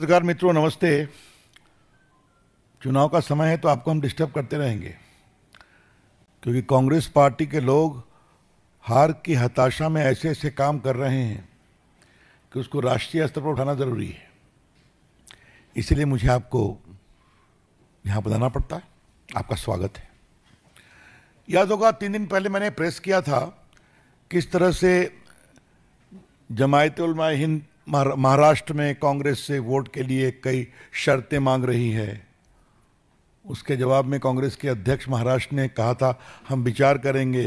नमस्कार मित्रों, नमस्ते। चुनाव का समय है तो आपको हम डिस्टर्ब करते रहेंगे, क्योंकि कांग्रेस पार्टी के लोग हार की हताशा में ऐसे ऐसे काम कर रहे हैं कि उसको राष्ट्रीय स्तर पर उठाना ज़रूरी है। इसलिए मुझे आपको यहाँ बताना पड़ता है। आपका स्वागत है। याद होगा 3 दिन पहले मैंने प्रेस किया था किस तरह से जमायत उलमा हिंद महाराष्ट्र में कांग्रेस से वोट के लिए कई शर्तें मांग रही है। उसके जवाब में कांग्रेस के अध्यक्ष महाराष्ट्र ने कहा था हम विचार करेंगे।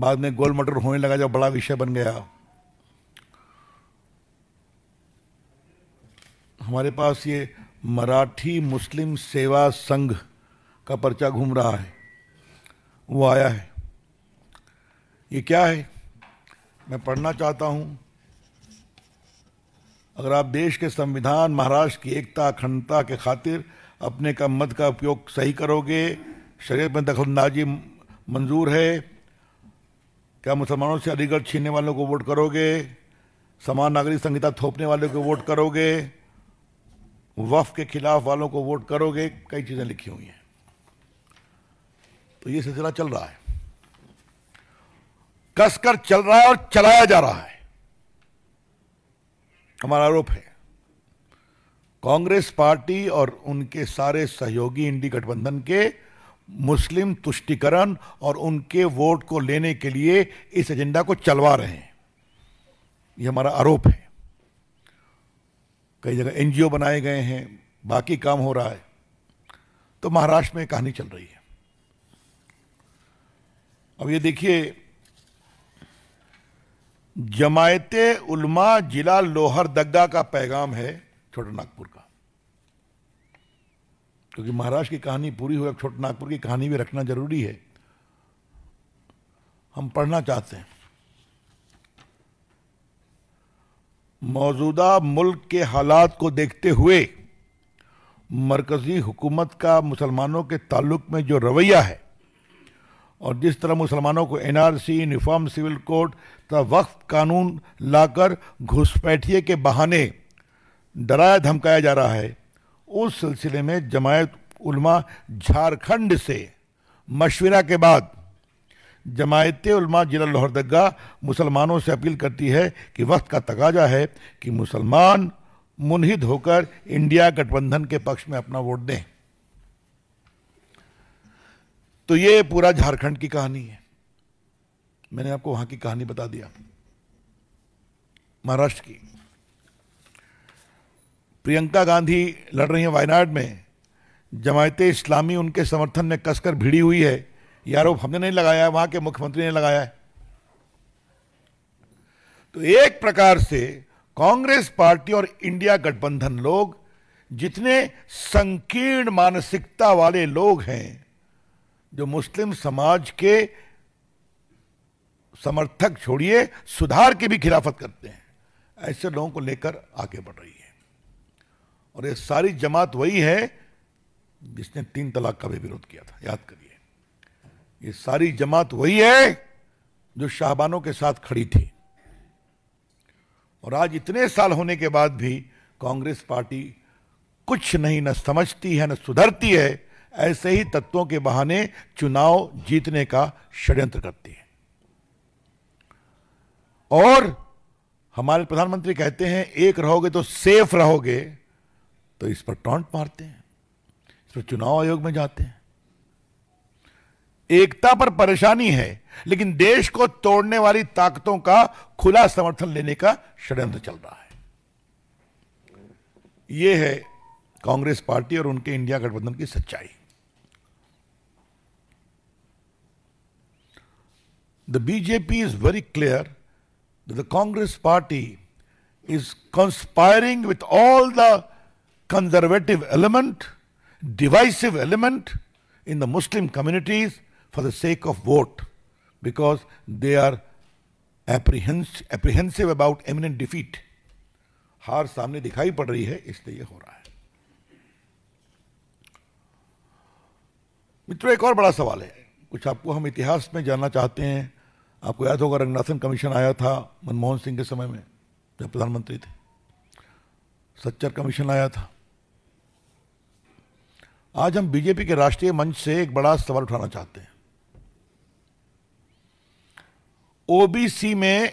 बाद में गोल मटर होने लगा जब बड़ा विषय बन गया। हमारे पास ये मराठी मुस्लिम सेवा संघ का पर्चा घूम रहा है, वो आया है। ये क्या है मैं पढ़ना चाहता हूँ। अगर आप देश के संविधान, महाराष्ट्र की एकता अखंडता के खातिर अपने का मत का उपयोग सही करोगे, शरीयत में दखलंदाजी मंजूर है, क्या मुसलमानों से अधिकार छीनने वालों को वोट करोगे, समान नागरिक संहिता थोपने वालों को वोट करोगे, वफ के खिलाफ वालों को वोट करोगे, कई चीज़ें लिखी हुई हैं। तो ये सिलसिला चल रहा है, कसकर चल रहा है और चलाया जा रहा है। हमारा आरोप है कांग्रेस पार्टी और उनके सारे सहयोगी इंडिया गठबंधन के मुस्लिम तुष्टीकरण और उनके वोट को लेने के लिए इस एजेंडा को चलवा रहे हैं। ये हमारा आरोप है। कई जगह एनजीओ बनाए गए हैं, बाकी काम हो रहा है। तो महाराष्ट्र में कहानी चल रही है। अब ये देखिए, जमायते उलमा जिला लोहरदगा का पैगाम है छोटा नागपुर का, क्योंकि महाराष्ट्र की कहानी पूरी हुई, अब छोटा नागपुर की कहानी भी रखना जरूरी है। हम पढ़ना चाहते हैं। मौजूदा मुल्क के हालात को देखते हुए मरकजी हुकूमत का मुसलमानों के ताल्लुक में जो रवैया है और जिस तरह मुसलमानों को एनआरसी, यूनिफॉर्म सिविल कोड तथा वक्फ कानून लाकर घुसपैठिए के बहाने डराया धमकाया जा रहा है, उस सिलसिले में जमायत उलमा झारखंड से मशविरा के बाद जमायत उलमा जिला लोहरदगा मुसलमानों से अपील करती है कि वक्त का तकाजा है कि मुसलमान मुनहिद होकर इंडिया गठबंधन के पक्ष में अपना वोट दें। तो ये पूरा झारखंड की कहानी है। मैंने आपको वहां की कहानी बता दिया, महाराष्ट्र की। प्रियंका गांधी लड़ रही हैं वायनाड में। जमात-ए-इस्लामी उनके समर्थन में कसकर भिड़ी हुई है। यह आरोप हमने नहीं लगाया है, वहां के मुख्यमंत्री ने लगाया है। तो एक प्रकार से कांग्रेस पार्टी और इंडिया गठबंधन लोग, जितने संकीर्ण मानसिकता वाले लोग हैं जो मुस्लिम समाज के समर्थक छोड़िए सुधार की भी खिलाफत करते हैं, ऐसे लोगों को लेकर आगे बढ़ रही है। और ये सारी जमात वही है जिसने 3 तलाक का भी विरोध किया था, याद करिए। ये सारी जमात वही है जो शाहबानो के साथ खड़ी थी। और आज इतने साल होने के बाद भी कांग्रेस पार्टी कुछ नहीं, न समझती है न सुधरती है, ऐसे ही तत्वों के बहाने चुनाव जीतने का षड्यंत्र करती है। और हमारे प्रधानमंत्री कहते हैं एक रहोगे तो सेफ रहोगे, तो इस पर टॉन्ट मारते हैं, इस पर चुनाव आयोग में जाते हैं। एकता पर परेशानी है, लेकिन देश को तोड़ने वाली ताकतों का खुला समर्थन लेने का षड्यंत्र चल रहा है। यह है कांग्रेस पार्टी और उनके इंडिया गठबंधन की सच्चाई। The BJP is very clear that the Congress party is conspiring with all the conservative element, divisive element in the Muslim communities for the sake of vote, because they are apprehensive about imminent defeat. हार सामने दिखाई पड़ रही है, इसलिए हो रहा है। मित्रों, एक और बड़ा सवाल है, कुछ आपको हम इतिहास में जानना चाहते हैं। आपको याद होगा रंगनाथन कमीशन आया था मनमोहन सिंह के समय में, जब प्रधानमंत्री थे। सच्चर कमीशन आया था। आज हम बीजेपी के राष्ट्रीय मंच से एक बड़ा सवाल उठाना चाहते हैं। ओबीसी में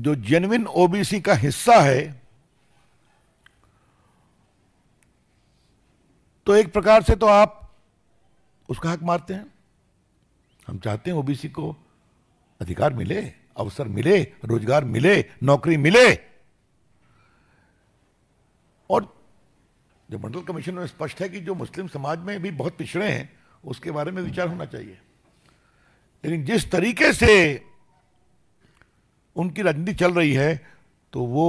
जो जेन्युइन ओबीसी का हिस्सा है, तो एक प्रकार से तो आप उसका हक मारते हैं। हम चाहते हैं ओबीसी को अधिकार मिले, अवसर मिले, रोजगार मिले, नौकरी मिले। और जो मंडल कमीशन में स्पष्ट है कि जो मुस्लिम समाज में भी बहुत पिछड़े हैं उसके बारे में विचार होना चाहिए। लेकिन जिस तरीके से उनकी राजनीति चल रही है तो वो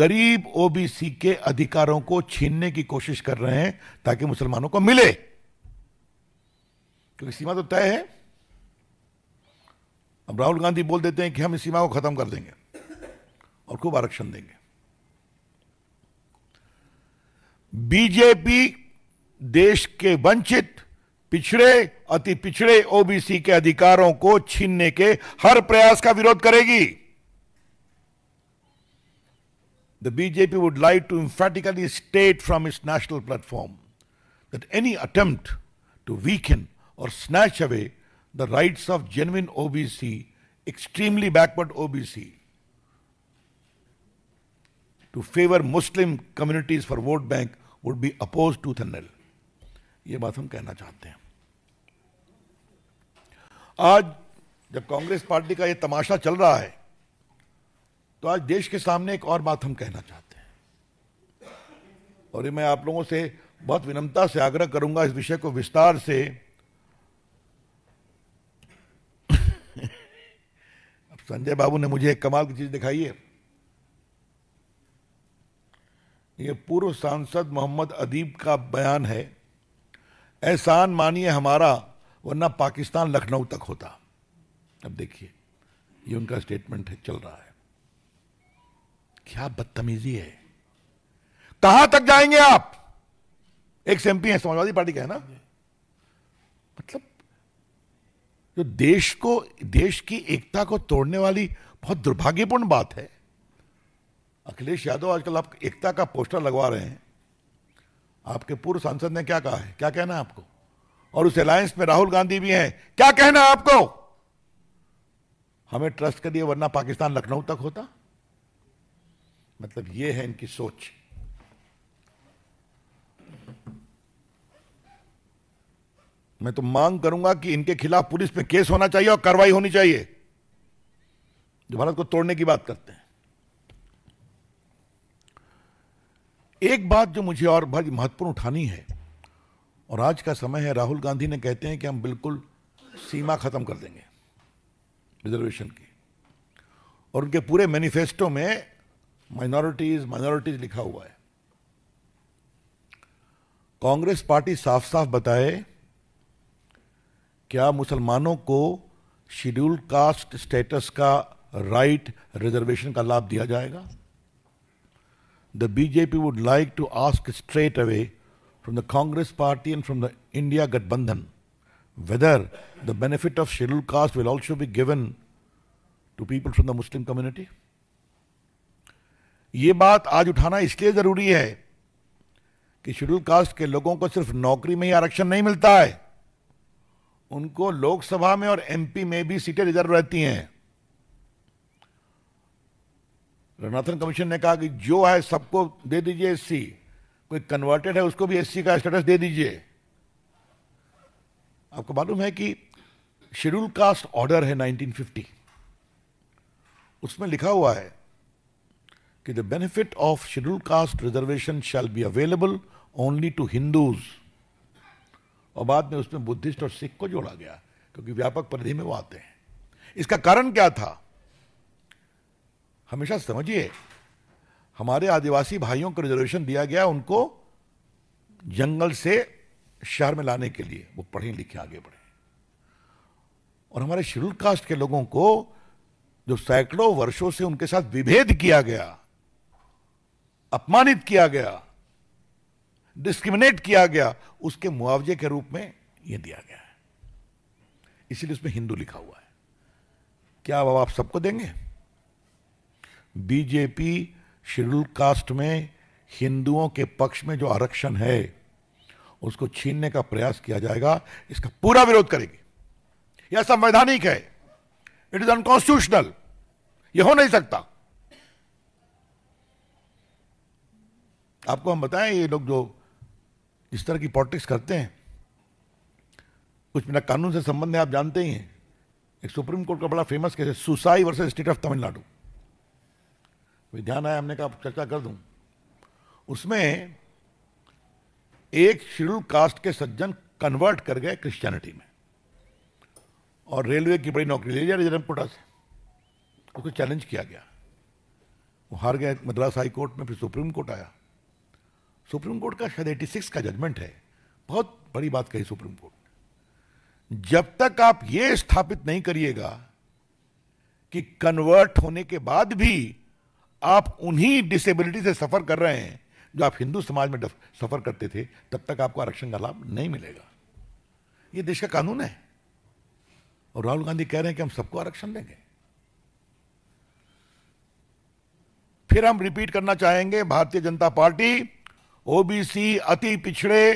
गरीब ओबीसी के अधिकारों को छीनने की कोशिश कर रहे हैं ताकि मुसलमानों को मिले, क्योंकि सीमा तो तय है। अब राहुल गांधी बोल देते हैं कि हम इस सीमा को खत्म कर देंगे और खूब आरक्षण देंगे। बीजेपी देश के वंचित, पिछड़े, अति पिछड़े ओबीसी के अधिकारों को छीनने के हर प्रयास का विरोध करेगी। The BJP would like to emphatically state from its national platform that any attempt to weaken or snatch away the rights of genuine OBC, extremely backward OBC, to favor Muslim communities for vote bank would be opposed tooth and nail. ये बात हम कहना चाहते हैं। आज जब Congress party का ये तमाशा चल रहा है तो आज देश के सामने एक और बात हम कहना चाहते हैं, और ये मैं आप लोगों से बहुत विनम्रता से आग्रह करूंगा इस विषय को विस्तार से। अब संजय बाबू ने मुझे एक कमाल की चीज दिखाई है। ये पूर्व सांसद मोहम्मद अदीब का बयान है, एहसान मानिए हमारा वरना पाकिस्तान लखनऊ तक होता। अब देखिए ये उनका स्टेटमेंट है, चल रहा है। क्या बदतमीजी है, कहां तक जाएंगे आप? एक एमपी है, समाजवादी पार्टी का है ना। मतलब जो देश को, देश की एकता को तोड़ने वाली बहुत दुर्भाग्यपूर्ण बात है। अखिलेश यादव आजकल आप एकता का पोस्टर लगवा रहे हैं, आपके पूर्व सांसद ने क्या कहा है, क्या कहना है आपको? और उस अलायंस में राहुल गांधी भी हैं, क्या कहना है आपको? हमें ट्रस्ट करिए वरना पाकिस्तान लखनऊ तक होता। मतलब ये है इनकी सोच। मैं तो मांग करूंगा कि इनके खिलाफ पुलिस में केस होना चाहिए और कार्रवाई होनी चाहिए, जो भारत को तोड़ने की बात करते हैं। एक बात जो मुझे और बहुत महत्वपूर्ण उठानी है, और आज का समय है, राहुल गांधी ने कहते हैं कि हम बिल्कुल सीमा खत्म कर देंगे रिजर्वेशन की, और उनके पूरे मैनिफेस्टो में माइनॉरिटीज लिखा हुआ है। कांग्रेस पार्टी साफ साफ बताए, क्या मुसलमानों को शेड्यूल कास्ट स्टेटस का राइट, रिजर्वेशन का लाभ दिया जाएगा? The BJP would like to ask straight away from the Congress party and from the India गठबंधन whether the benefit of schedule caste will also be given to people from the Muslim community. ये बात आज उठाना इसलिए जरूरी है कि schedule cast के लोगों को सिर्फ नौकरी में ही आरक्षण नहीं मिलता है, उनको लोकसभा में और एमपी में भी सीटें रिजर्व रहती हैं। रंगनाथन कमीशन ने कहा कि जो है सबको दे दीजिए एससी, कोई कन्वर्टेड है उसको भी एससी का स्टेटस दे दीजिए। आपको मालूम है कि शेड्यूल कास्ट ऑर्डर है 1950, उसमें लिखा हुआ है कि the benefit of scheduled caste reservation shall be available only to Hindus, और बाद में उसमें बुद्धिस्ट और सिख को जोड़ा गया क्योंकि व्यापक परिधि में वो आते हैं। इसका कारण क्या था? हमेशा समझिए, हमारे आदिवासी भाइयों को रिजर्वेशन दिया गया उनको जंगल से शहर में लाने के लिए, वो पढ़े लिखे आगे बढ़े, और हमारे शेड्यूल्ड कास्ट के लोगों को जो सैकड़ों वर्षों से उनके साथ विभेद किया गया, अपमानित किया गया, डिस्क्रिमिनेट किया गया, उसके मुआवजे के रूप में यह दिया गया है। इसीलिए उसमें हिंदू लिखा हुआ है। क्या अब आप सबको देंगे? बीजेपी शेड्यूल कास्ट में हिंदुओं के पक्ष में जो आरक्षण है उसको छीनने का प्रयास किया जाएगा, इसका पूरा विरोध करेगी। यह संवैधानिक है, इट इज अनकॉन्स्टिट्यूशनल, यह हो नहीं सकता। आपको हम बताएं, ये लोग जो इस तरह की पॉलिटिक्स करते हैं कुछ मेरा कानून से संबंध है, आप जानते ही हैं। एक सुप्रीम कोर्ट का बड़ा फेमस केस है, Soosai versus state of Tamil Nadu, ध्यान आया, हमने कहा चर्चा कर दूं। उसमें एक शेड्यूल कास्ट के सज्जन कन्वर्ट कर गए क्रिश्चियनिटी में और रेलवे की बड़ी नौकरी ले लिया रिजर्व कोटा से। उसको चैलेंज किया गया, वो हार गए मद्रास हाई कोर्ट में, फिर सुप्रीम कोर्ट आया। सुप्रीम कोर्ट का शायद 86 का जजमेंट है, बहुत बड़ी बात कही सुप्रीम कोर्ट ने। जब तक आप ये स्थापित नहीं करिएगा कि कन्वर्ट होने के बाद भी आप उन्हीं डिसेबिलिटी से सफर कर रहे हैं जो आप हिंदू समाज में सफर करते थे, तब तक आपको आरक्षण का लाभ नहीं मिलेगा। ये देश का कानून है। और राहुल गांधी कह रहे हैं कि हम सबको आरक्षण देंगे। फिर हम रिपीट करना चाहेंगे, भारतीय जनता पार्टी ओबीसी अति पिछड़े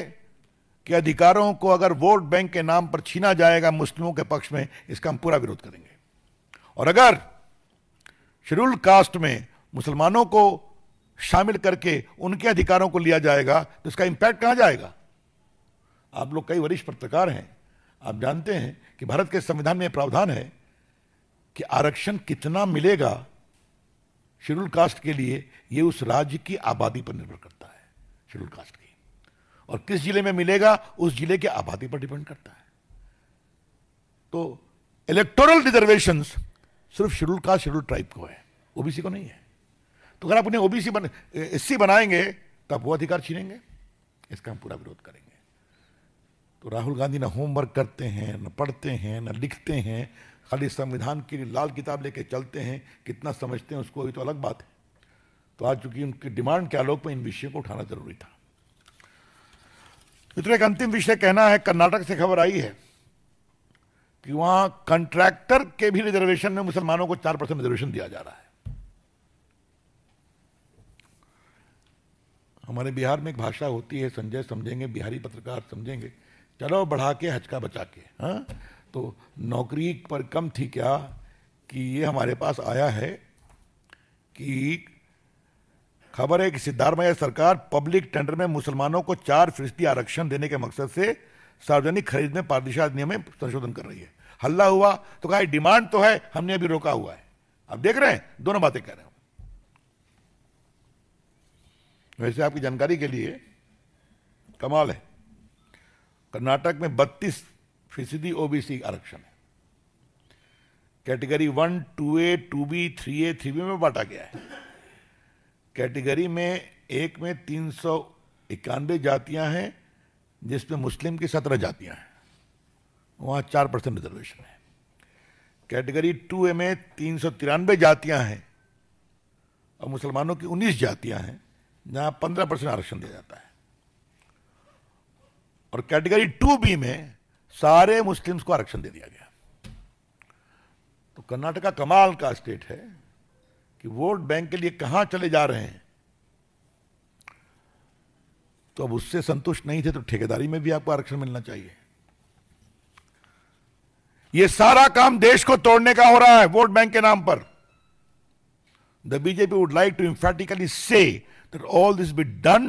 के अधिकारों को अगर वोट बैंक के नाम पर छीना जाएगा मुस्लिमों के पक्ष में, इसका हम पूरा विरोध करेंगे। और अगर शेड्यूल कास्ट में मुसलमानों को शामिल करके उनके अधिकारों को लिया जाएगा तो इसका इंपैक्ट कहां जाएगा? आप लोग कई वरिष्ठ पत्रकार हैं, आप जानते हैं कि भारत के संविधान में प्रावधान है कि आरक्षण कितना मिलेगा शेड्यूल कास्ट के लिए, ये उस राज्य की आबादी पर निर्भर करता है, शेड्यूल कास्ट की, और किस जिले में मिलेगा उस जिले की आबादी पर डिपेंड करता है। तो इलेक्टोरल रिजर्वेशंस सिर्फ शेड्यूल कास्ट शेड्यूल ट्राइब को है, ओबीसी को नहीं है। तो अगर आप उन्हें ओबीसी एससी बनाएंगे तो आप वो अधिकार छीनेंगे, इसका हम पूरा विरोध करेंगे। तो राहुल गांधी ना होमवर्क करते हैं, ना पढ़ते हैं, ना लिखते हैं, खाली संविधान की लाल किताब लेके चलते हैं। कितना समझते हैं उसको, ये तो अलग बात है। तो आज चूंकि उनकी डिमांड के आलोक में इन विषयों को उठाना जरूरी था। मित्रों, एक अंतिम विषय कहना है। कर्नाटक से खबर आई है कि वहां कॉन्ट्रैक्टर के भी रिजर्वेशन में मुसलमानों को 4% रिजर्वेशन दिया जा रहा है। हमारे बिहार में एक भाषा होती है, संजय समझेंगे, बिहारी पत्रकार समझेंगे, चलो बढ़ा के हचका बचा के, हाँ। तो नौकरी पर कम थी क्या कि ये हमारे पास आया है कि खबर है कि सिद्धारमया सरकार पब्लिक टेंडर में मुसलमानों को 4% आरक्षण देने के मकसद से सार्वजनिक खरीद में पारदर्शिता अधिनियम में संशोधन कर रही है। हल्ला हुआ तो कहा डिमांड तो है, हमने अभी रोका हुआ है। आप देख रहे हैं, दोनों बातें कह रहे हैं। वैसे आपकी जानकारी के लिए, कमाल है, कर्नाटक में 32% ओबीसी आरक्षण है। Category 1, 2A, 2B, 3A, 3B में बांटा गया है। कैटेगरी में 1 में 391 जातियां हैं, जिसमें मुस्लिम की 17 जातियां हैं, वहाँ 4% रिजर्वेशन है। कैटेगरी 2A में 393 जातियां हैं और मुसलमानों की 19 जातियां हैं, जहां 15% आरक्षण दिया जाता है। और कैटेगरी 2B में सारे मुस्लिम्स को आरक्षण दे दिया गया। तो कर्नाटक का कमाल का स्टेट है कि वोट बैंक के लिए कहां चले जा रहे हैं। तो अब उससे संतुष्ट नहीं थे तो ठेकेदारी में भी आपको आरक्षण मिलना चाहिए। यह सारा काम देश को तोड़ने का हो रहा है वोट बैंक के नाम पर। The BJP would like to emphatically say that all this be done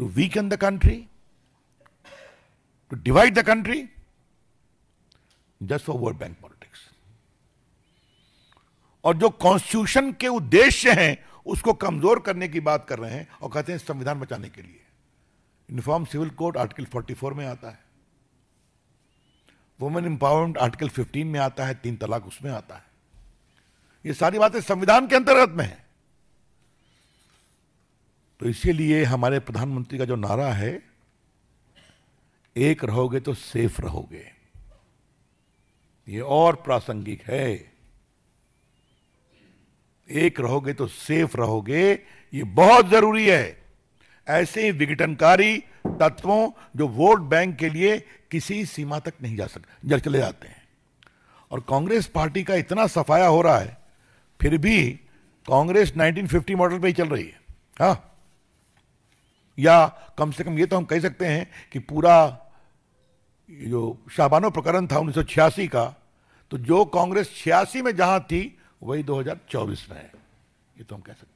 to weaken the country, to divide the country, just for vote bank politics. और जो कॉन्स्टिट्यूशन के उद्देश्य हैं उसको कमजोर करने की बात कर रहे हैं और कहते हैं संविधान बचाने के लिए। यूनिफॉर्म सिविल कोड आर्टिकल 44 में आता है, वुमेन एम्पावरमेंट आर्टिकल 15 में आता है, 3 तलाक उसमें आता है। ये सारी बातें संविधान के अंतर्गत में है। तो इसीलिए हमारे प्रधानमंत्री का जो नारा है, एक रहोगे तो सेफ रहोगे, ये और प्रासंगिक है। एक रहोगे तो सेफ रहोगे, ये बहुत जरूरी है। ऐसे ही विघटनकारी तत्वों जो वोट बैंक के लिए किसी सीमा तक नहीं जा सकते, जल चले जाते हैं। और कांग्रेस पार्टी का इतना सफाया हो रहा है, फिर भी कांग्रेस 1950 मॉडल पे ही चल रही है, हाँ, या कम से कम ये तो हम कह सकते हैं कि पूरा जो शाहबानो प्रकरण था 1986 का, तो जो कांग्रेस 86 में जहां थी वही 2024 में है, ये तो हम कह सकते हैं।